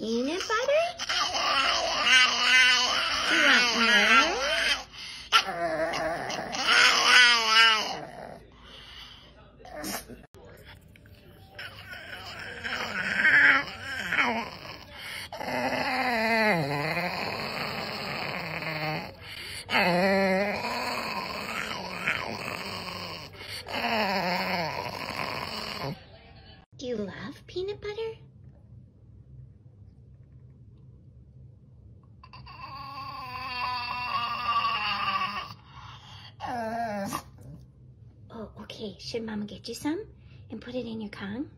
peanut butter? Do you want more? Do you love peanut butter? Oh, okay. Should Mama get you some and put it in your Kong?